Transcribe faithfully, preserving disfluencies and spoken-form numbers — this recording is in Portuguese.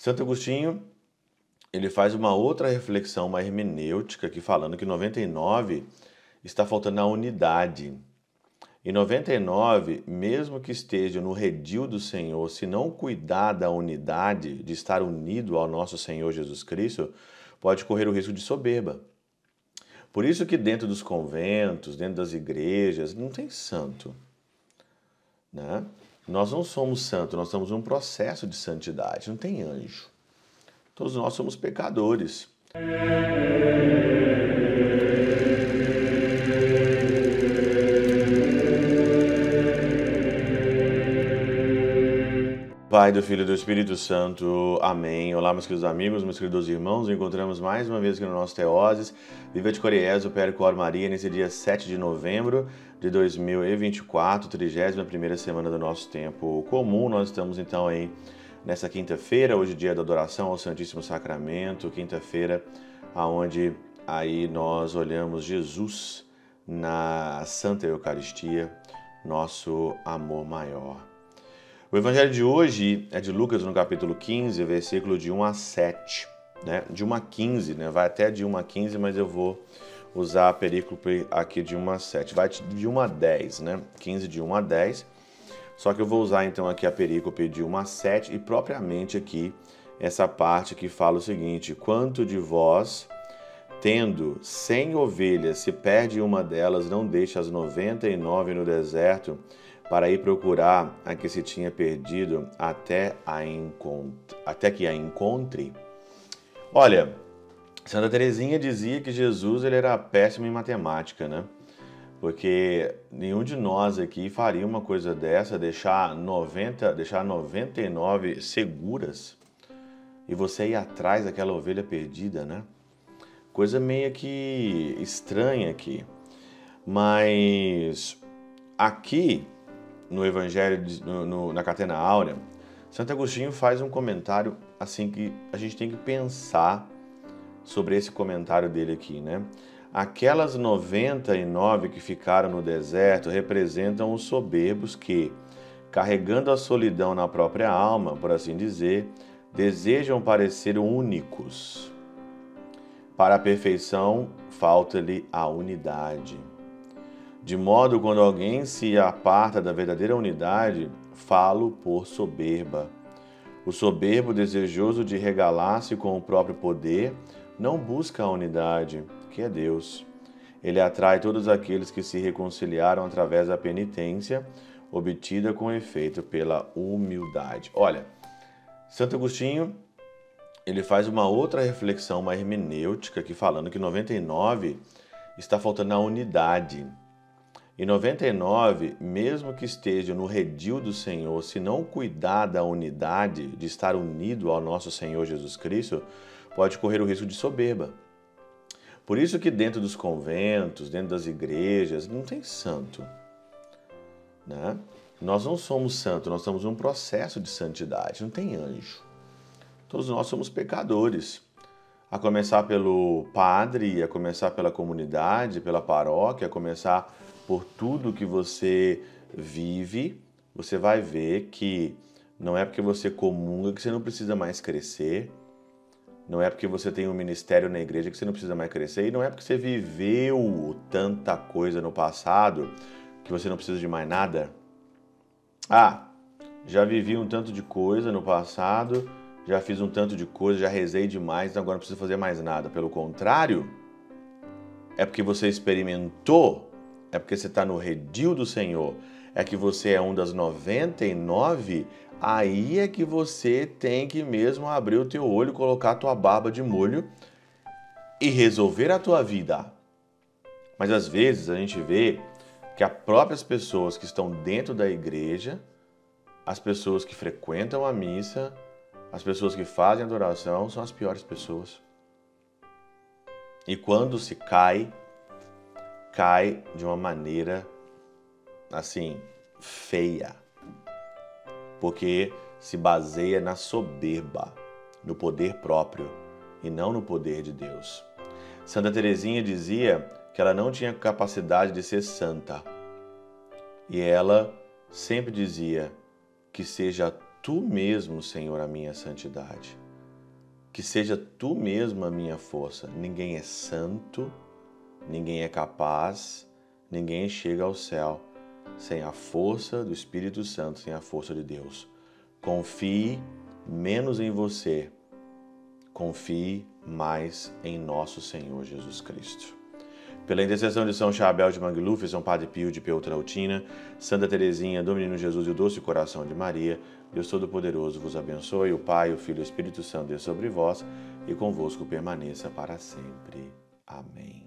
Santo Agostinho, ele faz uma outra reflexão, uma hermenêutica, aqui falando que noventa e nove está faltando a unidade. E noventa e nove, mesmo que esteja no redil do Senhor, se não cuidar da unidade, de estar unido ao nosso Senhor Jesus Cristo, pode correr o risco de soberba. Por isso que dentro dos conventos, dentro das igrejas, não tem santo, né? Nós não somos santos, nós estamos num processo de santidade, não tem anjo. Todos nós somos pecadores. Pai, do Filho e do Espírito Santo. Amém. Olá, meus queridos amigos, meus queridos irmãos. Nos encontramos mais uma vez aqui no nosso Theosis. Viva de Coriésio, Percor Maria, nesse dia sete de novembro de dois mil e vinte e quatro, trigésima primeira semana do nosso tempo comum. Nós estamos, então, aí nessa quinta-feira, hoje dia da adoração ao Santíssimo Sacramento, quinta-feira, aonde aí nós olhamos Jesus na Santa Eucaristia, nosso amor maior. O evangelho de hoje é de Lucas, no capítulo quinze, versículo de um a sete, né? De um a quinze, né? Vai até de um a quinze, mas eu vou usar a perícope aqui de um a sete. Vai de um a dez, né? quinze de um a dez. Só que eu vou usar então aqui a perícope de um a sete e propriamente aqui essa parte que fala o seguinte: quanto de vós, tendo cem ovelhas, se perde uma delas, não deixa as noventa e nove no deserto para ir procurar a que se tinha perdido até, a até que a encontre? Olha, Santa Teresinha dizia que Jesus ele era péssimo em matemática, né? Porque nenhum de nós aqui faria uma coisa dessa, deixar, deixar noventa e nove seguras e você ir atrás daquela ovelha perdida, né? Coisa meio que estranha aqui. Mas aqui, no Evangelho, no, no, na Catena Áurea, Santo Agostinho faz um comentário assim que a gente tem que pensar sobre esse comentário dele aqui, né? Aquelas noventa e nove que ficaram no deserto representam os soberbos que, carregando a solidão na própria alma, por assim dizer, desejam parecer únicos. Para a perfeição, falta-lhe a unidade. De modo, quando alguém se aparta da verdadeira unidade, falo por soberba. O soberbo, desejoso de regalar-se com o próprio poder, não busca a unidade, que é Deus. Ele atrai todos aqueles que se reconciliaram através da penitência, obtida com efeito pela humildade. Olha, Santo Agostinho, ele faz uma outra reflexão, uma hermenêutica, aqui falando que noventa e nove está faltando a unidade. E noventa e nove, mesmo que esteja no redil do Senhor, se não cuidar da unidade, de estar unido ao nosso Senhor Jesus Cristo, pode correr o risco de soberba. Por isso que dentro dos conventos, dentro das igrejas, não tem santo, né? Nós não somos santos, nós estamos num processo de santidade, não tem anjo. Todos nós somos pecadores, a começar pelo padre, a começar pela comunidade, pela paróquia, a começar por tudo que você vive. Você vai ver que não é porque você comunga que você não precisa mais crescer, não é porque você tem um ministério na igreja que você não precisa mais crescer, e não é porque você viveu tanta coisa no passado que você não precisa de mais nada. Ah, já vivi um tanto de coisa no passado, já fiz um tanto de coisa, já rezei demais, agora não preciso fazer mais nada. Pelo contrário, é porque você experimentou, é porque você está no redil do Senhor, é que você é um das noventa e nove, aí é que você tem que mesmo abrir o teu olho, colocar a tua barba de molho e resolver a tua vida. Mas às vezes a gente vê que as próprias pessoas que estão dentro da igreja, as pessoas que frequentam a missa, as pessoas que fazem adoração, são as piores pessoas. E quando se cai, cai de uma maneira, assim, feia, porque se baseia na soberba, no poder próprio e não no poder de Deus. Santa Teresinha dizia que ela não tinha capacidade de ser santa e ela sempre dizia que seja tu mesmo, Senhor, a minha santidade. que seja tu mesmo a minha força. Ninguém é santo, ninguém é capaz, ninguém chega ao céu sem a força do Espírito Santo, sem a força de Deus. Confie menos em você, confie mais em nosso Senhor Jesus Cristo. Pela intercessão de São Chabel de Mangilufa, São Padre Pio de Peutrautina, Santa Teresinha, do Menino Jesus e do Doce Coração de Maria, Deus Todo-Poderoso vos abençoe, o Pai, o Filho e o Espírito Santo dê sobre vós e convosco permaneça para sempre. Amém.